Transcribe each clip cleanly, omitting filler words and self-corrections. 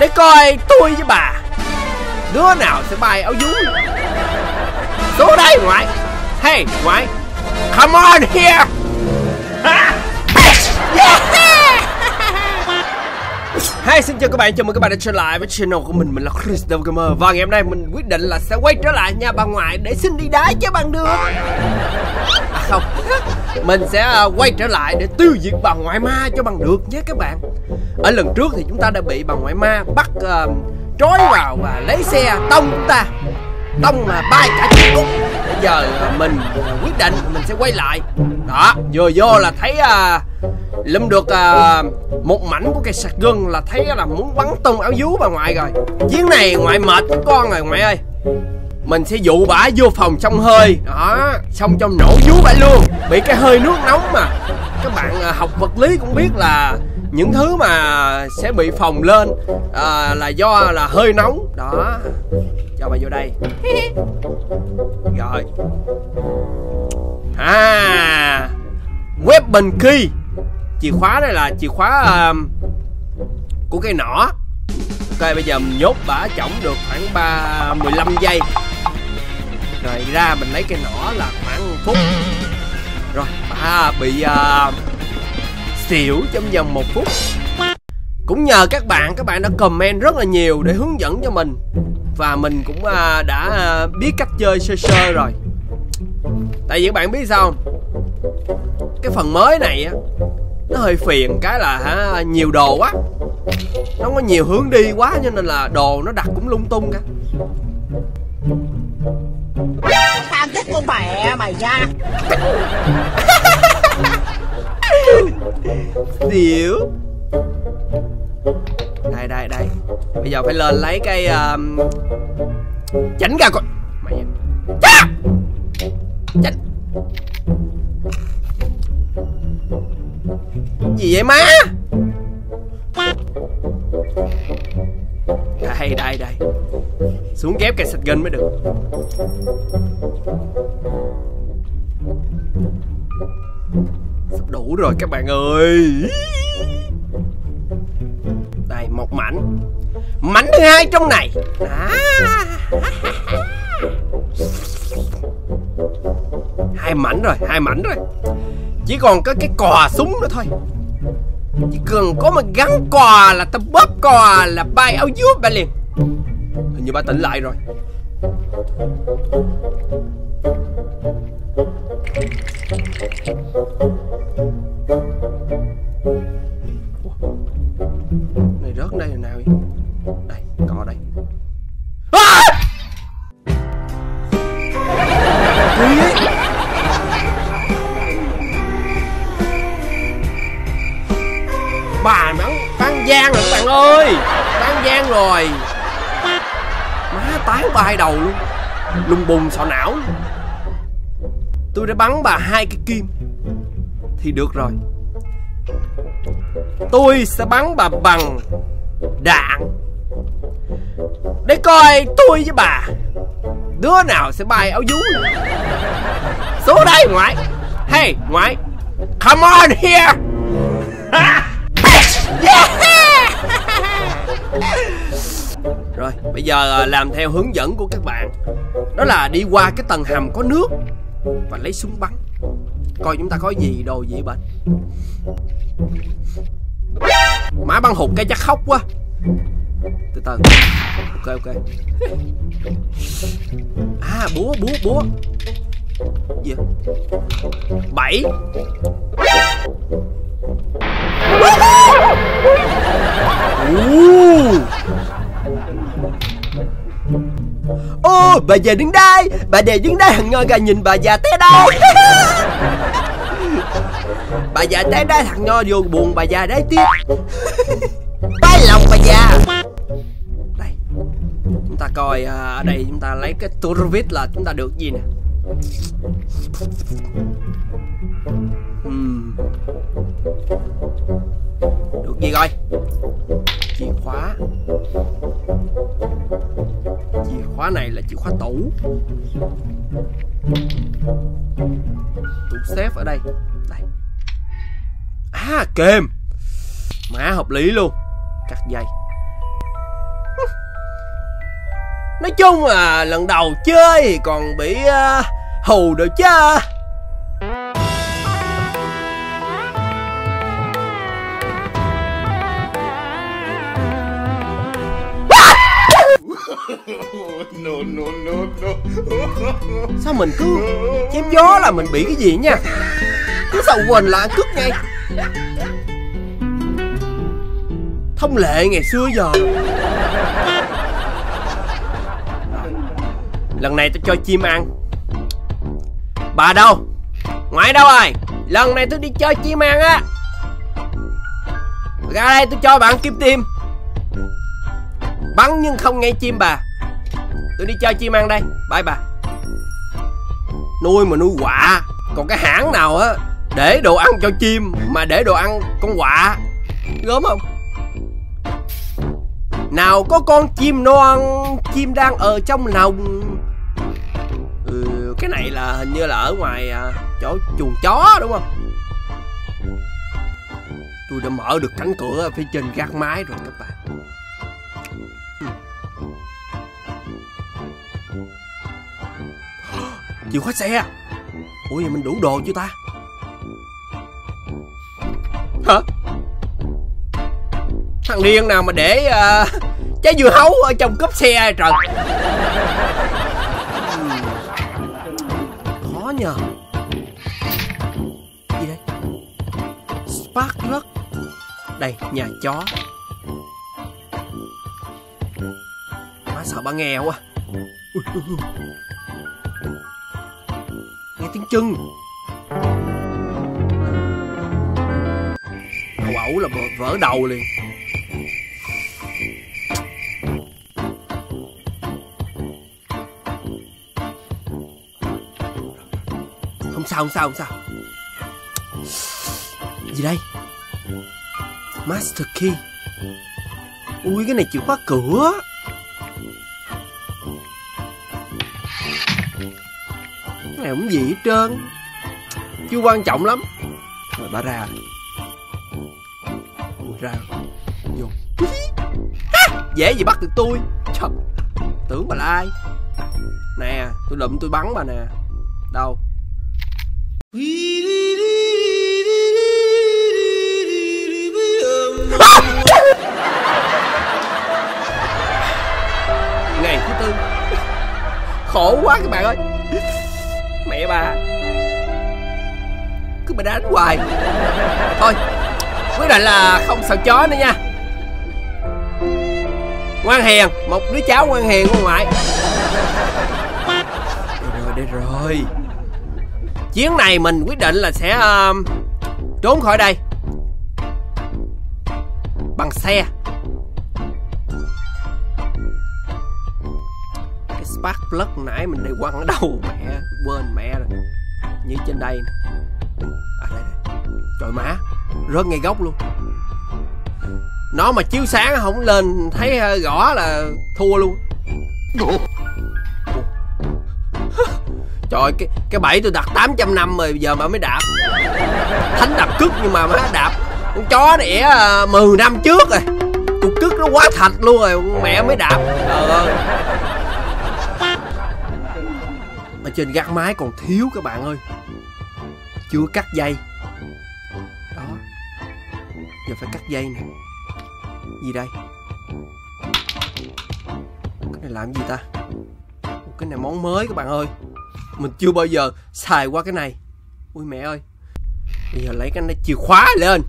để coi tôi với bà đứa nào sẽ bay áo vú. Xuống đây ngoại. Hey ngoại, come on here. Hi, xin chào các bạn, chào mừng các bạn đã trở lại với channel của mình là CrisDevilGamer. Và ngày hôm nay mình quyết định là sẽ quay trở lại nhà bà ngoại để xin đi đái chứ bằng được. À không, mình sẽ quay trở lại để tiêu diệt bà ngoại ma cho bằng được nhé các bạn. Ở lần trước thì chúng ta đã bị bà ngoại ma bắt trói vào và lấy xe tông chúng ta, tông mà bay cả chiếc cúc. Bây giờ mình quyết định mình sẽ quay lại. Đó, vừa vô là thấy lụm được một mảnh của cây sạc gân là thấy là muốn bắn tung áo vú bà ngoại rồi. Chuyến này ngoại mệt cái con rồi ngoại ơi. Mình sẽ dụ bả vô phòng trong hơi. Đó, xong trong nổ vú bả luôn. Bị cái hơi nước nóng mà. Các bạn học vật lý cũng biết là những thứ mà sẽ bị phồng lên là do là hơi nóng. Đó, cho bà vô đây. Rồi. À, weapon key, chìa khóa, đây là chìa khóa của cây nỏ. Ok, bây giờ mình nhốt bả chổng được khoảng 15 giây. Rồi ra mình lấy cây nỏ là khoảng 1 phút. Rồi bả bị xỉu trong vòng 1 phút. Cũng nhờ các bạn đã comment rất là nhiều để hướng dẫn cho mình. Và mình cũng đã biết cách chơi sơ sơ rồi. Tại vì các bạn biết sao không? Cái phần mới này á, nó hơi phiền cái là nhiều đồ quá, nó không có nhiều hướng đi quá, cho nên là đồ nó đặt cũng lung tung cả. Tao thích con mẹ mày nha. Xỉu. Đây đây đây. Bây giờ phải lên lấy cái chảnh ra coi. Mày em. Chảnh. Gì vậy má? Đây đây đây. Xuống ghép cây sạch gân mới được. Sắp đủ rồi các bạn ơi. Đây một mảnh. Mảnh thứ hai trong này. À. Hai mảnh rồi. Chỉ còn có cái cò súng nữa thôi. Chỉ cần có mà gắn cò là ta bóp cò là bay áo vú bà liền. Hình như bà tỉnh lại rồi. Này rớt đây là nào vậy? Đây, cò đây. À! Bà nó tan giang rồi các bạn ơi. Tan giang rồi. Má tán bay đầu luôn. Lùng bùng sọ não. Tôi đã bắn bà 2 cái kim thì được rồi. Tôi sẽ bắn bà bằng đạn để coi tôi với bà đứa nào sẽ bay áo vú. Xuống đây ngoại. Hey ngoại, come on here. Rồi bây giờ làm theo hướng dẫn của các bạn. Đó là đi qua cái tầng hầm có nước và lấy súng bắn. Coi chúng ta có gì đồ gì bệnh. Má băng hụt cái chắc khóc quá. Từ từ. Ok. À búa. Gì vậy? 7. Ô, bà già đứng đây. Bà đè đứng đây, thằng ngơ gà nhìn bà già té đâu. Bà già té đây, thằng nho vô buồn bà già đấy tiếp. Bái lòng bà già. Đây, chúng ta coi ở đây chúng ta lấy cái turvit là chúng ta được gì nè. Được gì rồi? Chìa khóa này là chìa khóa tủ xếp ở đây. Đây. À kềm. Má hợp lý luôn. Cắt dây. Nói chung là lần đầu chơi thì còn bị hù được chứ. Sao mình cứ chém gió là mình bị cái gì nha. Cứ sao quên là ăn cứt ngay. Thông lệ ngày xưa giờ. Lần này tôi cho chim ăn. Bà đâu? Ngoại đâu rồi? Lần này tôi đi cho chim ăn á. Ra đây tôi cho bạn kim tim. Bắn nhưng không nghe chim bà. Tôi đi cho chim ăn đây. Bye bà. Nuôi mà nuôi quạ. Còn cái hãng nào á để đồ ăn cho chim mà để đồ ăn con quạ, gớm không? Nào có con chim non, chim đang ở trong lòng. Ừ, cái này là hình như là ở ngoài chỗ chuồng chó đúng không? Tôi đã mở được cánh cửa phía trên gác mái rồi các bạn. Chìa khóa xe. Ủa vậy mình đủ đồ chưa ta? Hả? Thằng điên nào mà để trái dưa hấu ở trong cốp xe trời. Khó nhờ. Gì đây? Spark rớt. Đây, nhà chó. Má sợ bà nghe quá. Nghe tiếng chân. Ẩu ẩu là vỡ đầu liền. Không sao. Gì đây? Master key. Ui cái này chìa khóa cửa. Cái này không gì hết trơn. Chưa quan trọng lắm. Rồi bà ra. Ui ra. Vô. Dễ gì bắt được tôi. Trời. Tưởng bà là ai. Nè tôi lụm tôi bắn bà nè. Đâu? À! Ngày thứ tư. Khổ quá các bạn ơi. Mẹ bà. Cứ bà đánh hoài. Thôi quyết định là không sợ chó nữa nha. Ngoan hiền. Một đứa cháu ngoan hiền của ngoại. Đây rồi. Chuyến này mình quyết định là sẽ trốn khỏi đây bằng xe. Cái spark plug nãy mình đi quăng ở đâu mẹ, quên mẹ rồi. Như trên đây nè. À đây. Trời má, rớt ngay góc luôn. Nó mà chiếu sáng không lên thấy rõ là thua luôn. Trời, cái bẫy tôi đặt 800 năm rồi giờ mà mới đạp. Thánh đạp cứt nhưng mà má đạp con chó đẻ 10 năm trước rồi. Cục cứt nó quá thạch luôn rồi, mẹ mới đạp. Trời ơi. Ở trên gác mái còn thiếu các bạn ơi. Chưa cắt dây. Đó. Giờ phải cắt dây nè. Gì đây? Cái này làm gì ta? Cái này món mới các bạn ơi. Mình chưa bao giờ xài qua cái này. Ui mẹ ơi. Bây giờ lấy cái này chìa khóa lên.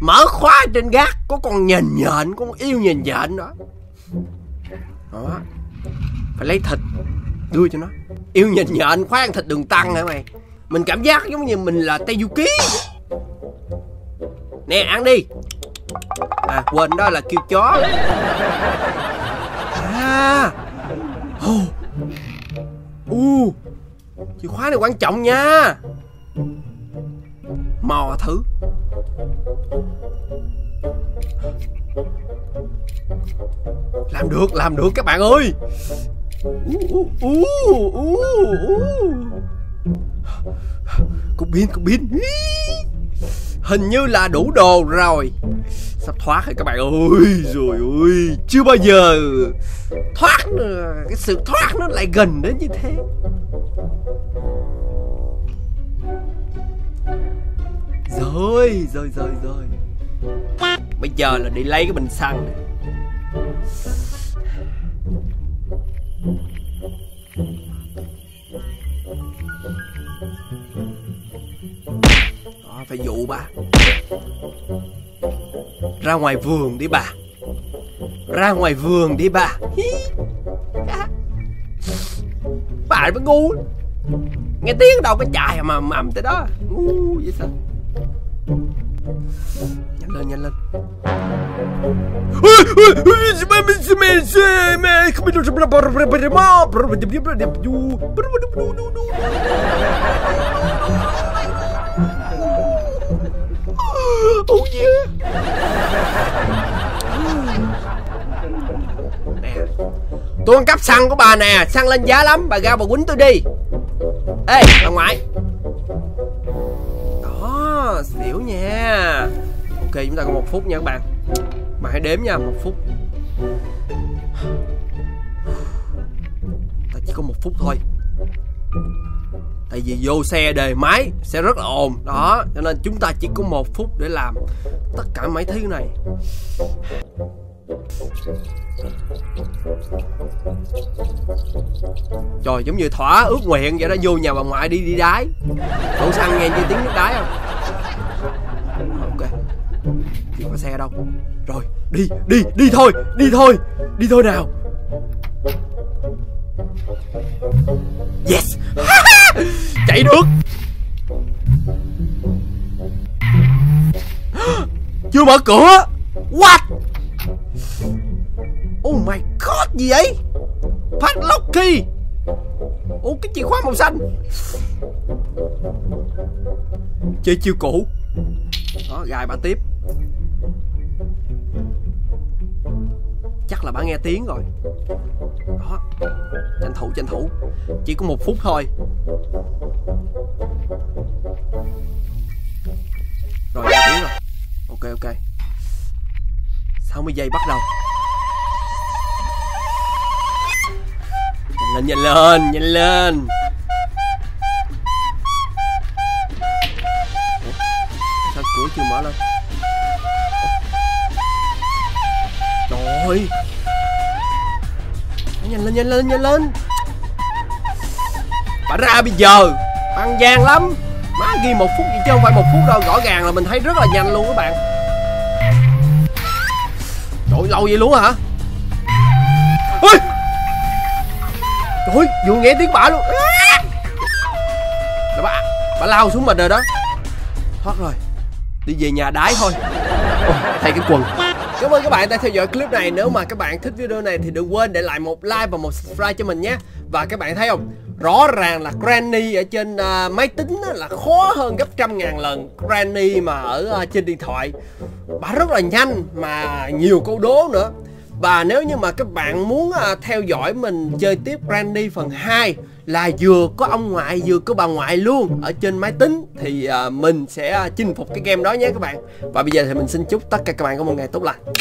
Mở khóa trên gác. Có con nhện nhện. Con yêu nhện nhện đó. Đó. Phải lấy thịt đưa cho nó. Yêu nhện nhện khóa ăn thịt đường tăng hả mày. Mình cảm giác giống như mình là Teyuki. Nè ăn đi. À quên đó là kêu chó. À. Chìa khóa này quan trọng nha. Mò thử. Làm được các bạn ơi. Cục pin. Hình như là đủ đồ rồi. Sắp thoát rồi các bạn ơi. Rồi ơi, chưa bao giờ thoát nữa. Cái sự thoát nó lại gần đến như thế. Rồi, rồi bây giờ là đi lấy cái bình xăng này. Đó, phải dụ bà ra ngoài vườn đi bà. Ra ngoài vườn đi bà. Bà mới ngu. Nghe tiếng đâu có chạy mà ầm tới đó. Ngu vậy sao. Nhanh lên, nhanh lên. Oh yeah. Nè, tôi ăn cắp xăng của bà nè. Xăng lên giá lắm, bà ra bà quýnh tôi đi. Ê, bà ngoại. Đó, xỉu nha. Ok, chúng ta còn 1 phút nha các bạn. Mà hãy đếm nha, 1 phút. Ta chỉ có 1 phút thôi. Tại vì vô xe đề máy sẽ rất là ồn. Đó, cho nên chúng ta chỉ có 1 phút để làm tất cả mấy thứ này. Trời, giống như Thỏa ước nguyện vậy đó. Vô nhà bà ngoại đi, đi đái. Đổ xăng nghe như tiếng nước đái không? Ok, chưa có xe đâu. Rồi, đi, đi thôi. Đi thôi, nào. Yes. Chạy được. Chưa mở cửa. What? Oh my god, gì vậy? Padlock key. Ủa, cái chìa khóa màu xanh. Chơi chiêu cũ. Đó, gài bà tiếp. Chắc là bà nghe tiếng rồi. Đó, tranh thủ, chỉ có 1 phút thôi. Rồi, nghe tiếng rồi. Ok, 60 giây bắt đầu. Nhanh lên, Ủa, sao cửa chưa mở lên? Trời, nhanh lên, bà ra bây giờ. Ăn gian lắm. Má ghi 1 phút gì chứ không phải 1 phút đâu. Rõ ràng là mình thấy rất là nhanh luôn các bạn. Trời, lâu vậy luôn hả? Ôi, trời, vừa nghe tiếng bả luôn. Là bà lao xuống mình rồi đó. Thoát rồi. Đi về nhà đái thôi. Ôi, thay cái quần. Cảm ơn các bạn đã theo dõi clip này. Nếu mà các bạn thích video này thì đừng quên để lại 1 like và 1 subscribe cho mình nhé. Và các bạn thấy không? Rõ ràng là Granny ở trên máy tính là khó hơn gấp 100.000 lần Granny mà ở trên điện thoại. Bà rất là nhanh mà nhiều câu đố nữa. Và nếu như mà các bạn muốn theo dõi mình chơi tiếp Granny phần 2 là vừa có ông ngoại vừa có bà ngoại luôn ở trên máy tính thì mình sẽ chinh phục cái game đó nhé các bạn. Và bây giờ thì mình xin chúc tất cả các bạn có một ngày tốt lành.